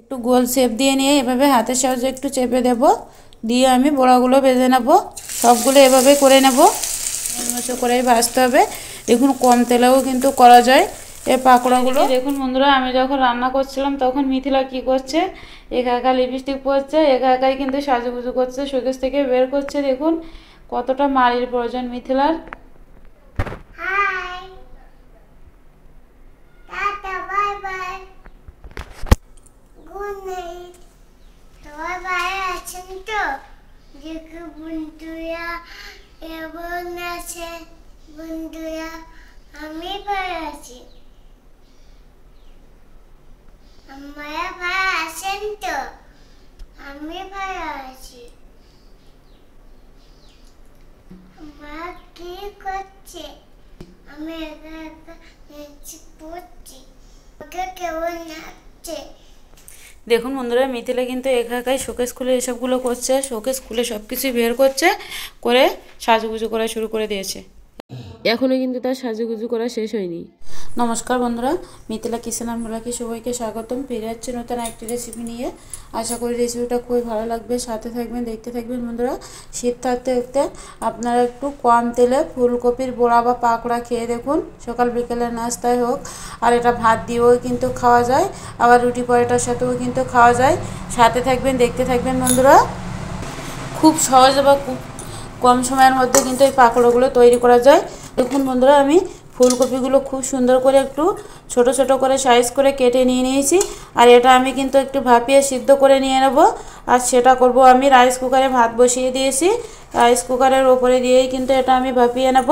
একটু গোল শেপ দিয়ে নিয়ে এভাবে হাতের সাহায্যে একটু চেপে দেব, দিয়ে আমি বড়াগুলো ভেজে নেব। সবগুলো এভাবে করে নেব, মশো করে ভাজতে হবে। দেখুন কম তেলেও কিন্তু করা যায় এই পাকোড়াগুলো। দেখুন বন্ধুরা, আমি যখন রান্না করছিলাম তখন মিথিলা কি করছে, একা একা লিপস্টিক পরছে, একা একাই কিন্তু সাজুগুজু করছে, শোকেস থেকে বের করছে। দেখুন কতটা মারির প্রয়োজন মিথিলার। বন্ধুরা আমি ভালো আছি, আমরা ভালো আছেন তো? আমি ভালো আছি। মা কি করছে? আমি পড়ছি, ওকে কেমন লাগছে? দেখুন বন্ধুরা, মিথিলা কিন্তু একা একাই শোকেস খুলে এসবগুলো করছে, শোকেস খুলে সব কিছু বের করছে, করে সাজুগুজু করা শুরু করে দিয়েছে। এখনও কিন্তু তার সাজুগুজু করা শেষ হয়নি। নমস্কার বন্ধুরা, মিথিলা কিচেন অ্যান্ড ব্লগে সবাইকে স্বাগতম। ফিরে যাচ্ছে নতুন একটি রেসিপি নিয়ে। আশা করি রেসিপিটা খুবই ভালো লাগবে, সাথে থাকবেন, দেখতে থাকবেন। বন্ধুরা, শীত থাকতে থাকতে আপনারা একটু কম তেলে ফুলকপির বড়া বা পাকোড়া খেয়ে দেখুন, সকাল বিকেলের নাস্তায় হোক। আর এটা ভাত দিয়েও কিন্তু খাওয়া যায়, আবার রুটি পরোটার সাথেও কিন্তু খাওয়া যায়। সাথে থাকবেন, দেখতে থাকবেন বন্ধুরা। খুব সহজ বা খুব কম সময়ের মধ্যে কিন্তু এই পাকোড়াগুলো তৈরি করা যায়। দেখুন বন্ধুরা, আমি ফুলকপিগুলো খুব সুন্দর করে একটু ছোট ছোট করে সাইজ করে কেটে নিয়ে নিয়েছি। আর এটা আমি কিন্তু একটু ভাপিয়ে সিদ্ধ করে নিয়ে নেব। আর সেটা করব আমি রাইস কুকারে, ভাত বসিয়ে দিয়েছি, রাইস কুকারের ওপরে দিয়েই কিন্তু এটা আমি ভাপিয়ে নেব।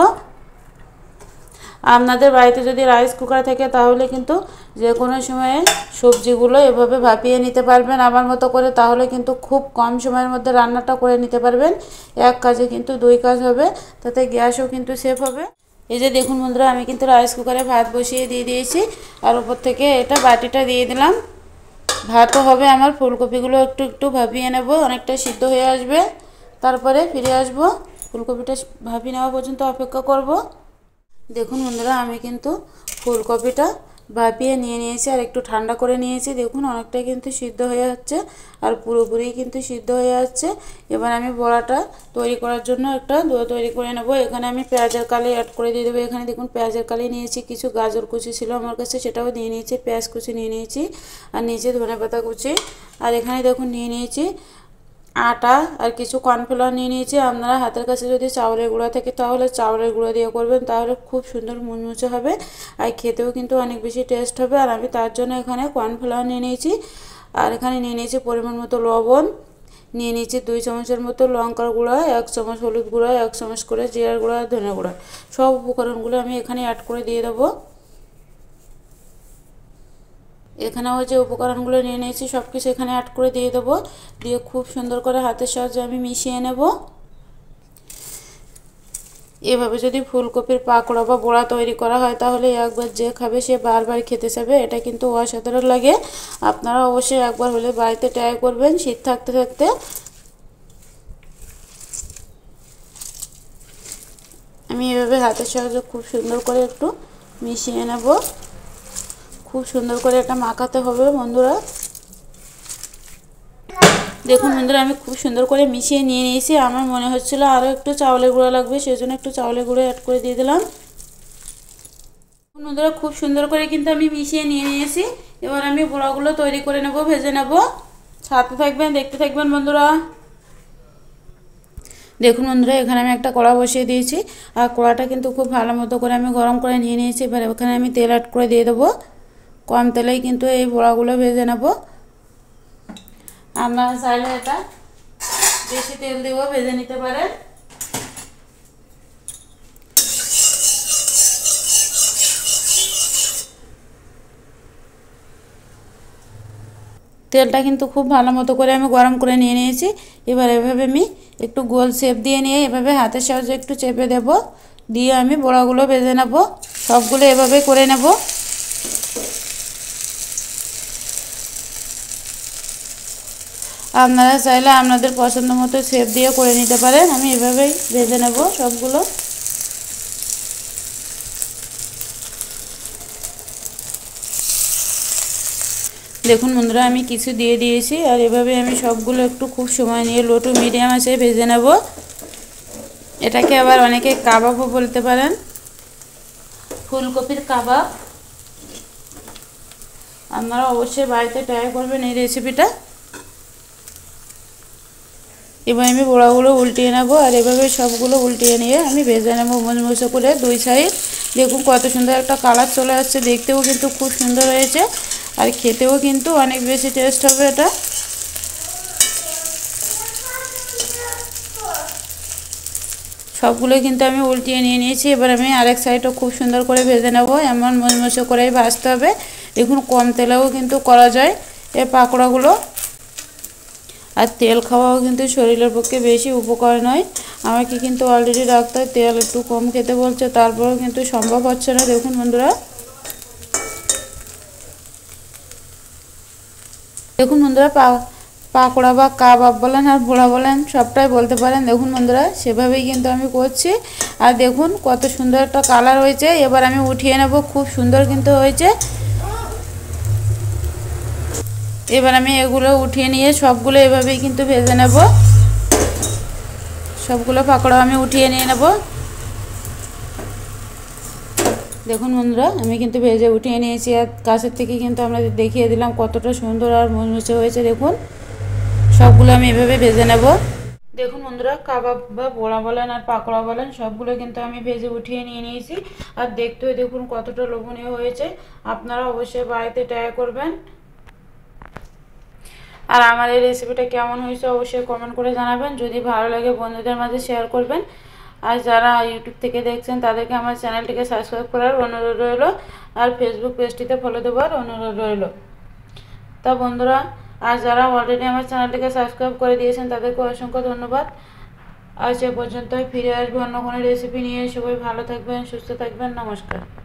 আপনাদের বাড়িতে যদি রাইস কুকার থাকে তাহলে কিন্তু যে কোনো সময়ে সবজিগুলো এভাবে ভাপিয়ে নিতে পারবেন আমার মতো করে, তাহলে কিন্তু খুব কম সময়ের মধ্যে রান্নাটা করে নিতে পারবেন। এক কাজে কিন্তু দুই কাজ হবে, তাতে গ্যাসও কিন্তু সেভ হবে। এই যে দেখুন বন্ধুরা, আমি কিন্তু রাইস কুকারে ভাত বসিয়ে দিয়ে দিয়েছি, আর উপর থেকে এটা বাটিটা দিয়ে দিলাম। ভাতও হবে আমার, ফুলকপিগুলো একটু একটু ভাপিয়ে নেব, অনেকটা সিদ্ধ হয়ে আসবে। তারপরে ফিরে আসব, ফুলকপিটা ভাপিয়ে নেওয়া পর্যন্ত অপেক্ষা করব। দেখুন বন্ধুরা, আমি কিন্তু ফুলকপিটা ভাপিয়ে নিয়ে নিয়েছি আর একটু ঠান্ডা করে নিয়েছি। দেখুন অনেকটা কিন্তু সিদ্ধ হয়ে যাচ্ছে, আর পুরোপুরি কিন্তু সিদ্ধ হয়ে যাচ্ছে। এবার আমি বড়াটা তৈরি করার জন্য একটা ডো তৈরি করে নেব। এখানে আমি পেঁয়াজের কালি অ্যাড করে দিয়ে দেবো। এখানে দেখুন পেঁয়াজের কালি নিয়েছি, কিছু গাজর কুচি ছিল আমার কাছে সেটাও দিয়ে নিয়েছি, পেঁয়াজ কুচি নিয়ে নিয়েছি, আর নিচে ধনে পাতা কুচি। আর এখানে দেখুন নিয়ে নিয়েছি আটা আর কিছু কর্নফ্লাওয়ার নিয়ে নিয়েছি। আপনারা হাতের কাছে যদি চাউলের গুঁড়া থাকে তাহলে চাউলের গুঁড়া দিয়ে করবেন, তাহলে খুব সুন্দর মুচমুচে হবে আর খেতেও কিন্তু অনেক বেশি টেস্ট হবে। আর আমি তার জন্য এখানে কর্নফ্লাওয়ার নিয়ে নিয়েছি, আর এখানে নিয়ে নিয়েছি পরিমাণ মতো লবণ, নিয়ে নিয়েছি 2 চামচের মতো লঙ্কার গুঁড়া, 1 চামচ হলুদ গুঁড়া, 1 চামচ করে জিরার গুঁড়া, ধনে গুঁড়া। সব উপকরণগুলো আমি এখানে অ্যাড করে দিয়ে দেবো। এখানেও যে উপকরণগুলো নিয়ে নিয়েছি সব কিছু এখানে অ্যাড করে দিয়ে দেবো, দিয়ে খুব সুন্দর করে হাতের সাহায্যে আমি মিশিয়ে নেব। এভাবে যদি ফুলকপির পাকোড়া বা বড়া তৈরি করা হয় তাহলে একবার যে খাবে সে বারবার খেতে চাইবে, এটা কিন্তু অসাধারণ লাগে। আপনারা অবশ্যই একবার হলে বাড়িতে ট্রাই করবেন শীত থাকতে থাকতে। আমি এভাবে হাতের সাহায্যে খুব সুন্দর করে একটু মিশিয়ে নেব। খুব সুন্দর করে এটা মাখাতে হবে বন্ধুরা। দেখুন বন্ধুরা, আমি খুব সুন্দর করে মিশিয়ে নিয়ে নিয়েছি। আমার মনে হচ্ছিল আরও একটু চাউলের গুঁড়া লাগবে, সেই জন্য একটু চাউলের গুঁড়ো অ্যাড করে দিয়ে দিলাম। বন্ধুরা, খুব সুন্দর করে কিন্তু আমি মিশিয়ে নিয়ে নিয়েছি। এবার আমি বড়াগুলো তৈরি করে নেব, ভেজে নেব। সাথে থাকবেন, দেখতে থাকবেন বন্ধুরা। দেখুন বন্ধুরা, এখানে আমি একটা কড়া বসিয়ে দিয়েছি, আর কড়াটা কিন্তু খুব ভালো মতো করে আমি গরম করে নিয়ে নিয়েছি। এবার এখানে আমি তেল অ্যাড করে দিয়ে দেবো। কম তেলেই কিন্তু এই বড়াগুলো ভেজে নেব। আপনারা চাইলে এটা বেশি তেল দিয়েও ভেজে নিতে পারেন। তেলটা কিন্তু খুব ভালো মতো করে আমি গরম করে নিয়ে নিয়েছি। এবার এভাবে আমি একটু গোল শেপ দিয়ে নিয়ে এভাবে হাতের সাহায্যে একটু চেপে দেব, দিয়ে আমি বড়াগুলো ভেজে নেব। সবগুলো এভাবে করে নেব। আপনারা চাইলে আপনাদের পছন্দ মতো শেপ দিয়ে করে নিতে পারেন। আমি এভাবেই ভেজে নেব সবগুলো। দেখুন বন্ধুরা আমি কিছু দিয়ে দিয়েছি আর এভাবে আমি সবগুলো একটু খুব সময় নিয়ে লো টু মিডিয়াম আঁচে ভেজে নেব। এটাকে আবার অনেকে কাবাবও বলতে পারেন, ফুলকপির কাবাব। আপনারা অবশ্যই বাড়িতে ট্রাই করবেন এই রেসিপিটা। এবার আমি বড়াগুলো উল্টিয়ে নেবো আর এভাবে সবগুলো উল্টিয়ে নিয়ে আমি ভেজে নেবো মচমচে করে দুই সাইড। দেখুন কত সুন্দর একটা কালার চলে আসছে, দেখতেও কিন্তু খুব সুন্দর হয়েছে আর খেতেও কিন্তু অনেক বেশি টেস্ট হবে এটা। সবগুলো কিন্তু আমি উল্টিয়ে নিয়ে নিয়েছি। এবার আমি আরেক সাইডও খুব সুন্দর করে ভেজে নেবো, এমন মচমচে করেই ভাজতে হবে। দেখুন কম তেলেও কিন্তু করা যায় এই পাকোড়াগুলো, আর তেল খাওয়াও কিন্তু শরীরের পক্ষে বেশি উপকার নয়। আমাকে কিন্তু অলরেডি ডাক্তার তেল একটু কম খেতে বলছে, তারপরেও কিন্তু সম্ভব হচ্ছে না। দেখুন বন্ধুরা, পাকোড়া বা কাবাব বলেন আর বড়া বলেন সবটাই বলতে পারেন। দেখুন বন্ধুরা সেভাবেই কিন্তু আমি করছি আর দেখুন কত সুন্দর একটা কালার হয়েছে। এবার আমি উঠিয়ে নেব, খুব সুন্দর কিন্তু হয়েছে। এবার আমি এগুলো উঠিয়ে নিয়ে সবগুলো এভাবেই কিন্তু ভেজে নেব। সবগুলো পাকোড়া আমি উঠিয়ে নিয়ে নেব। দেখুন বন্ধুরা আমি কিন্তু ভেজে উঠিয়ে নিয়েছি আর কাছের থেকে কিন্তু আপনাদের দেখিয়ে দিলাম কতটা সুন্দর আর মচমচে হয়েছে। দেখুন সবগুলো আমি এভাবে ভেজে নেব। দেখুন বন্ধুরা কাবাব বা বড়া বলেন আর পাকোড়া বলেন সবগুলো কিন্তু আমি ভেজে উঠিয়ে নিয়ে নিয়েছি আর দেখতেও দেখুন কতটা লোভনীয় হয়েছে। আপনারা অবশ্যই বাড়িতে ট্রাই করবেন। আর আমার এই রেসিপিটা কেমন হয়েছে অবশ্যই কমেন্ট করে জানাবেন। যদি ভালো লাগে বন্ধুদের মাঝে শেয়ার করবেন। আর যারা ইউটিউব থেকে দেখছেন তাদেরকে আমার চ্যানেলটিকে সাবস্ক্রাইব করার অনুরোধ রইল আর ফেসবুক পেজটিতে ফলো দেওয়ার অনুরোধ রইল। তা বন্ধুরা আর যারা অলরেডি আমার চ্যানেলটিকে সাবস্ক্রাইব করে দিয়েছেন তাদেরকে অসংখ্য ধন্যবাদ। আর সে পর্যন্তই ফিরে আসবো অন্য কোনো রেসিপি নিয়ে। সবাই ভালো থাকবেন, সুস্থ থাকবেন। নমস্কার।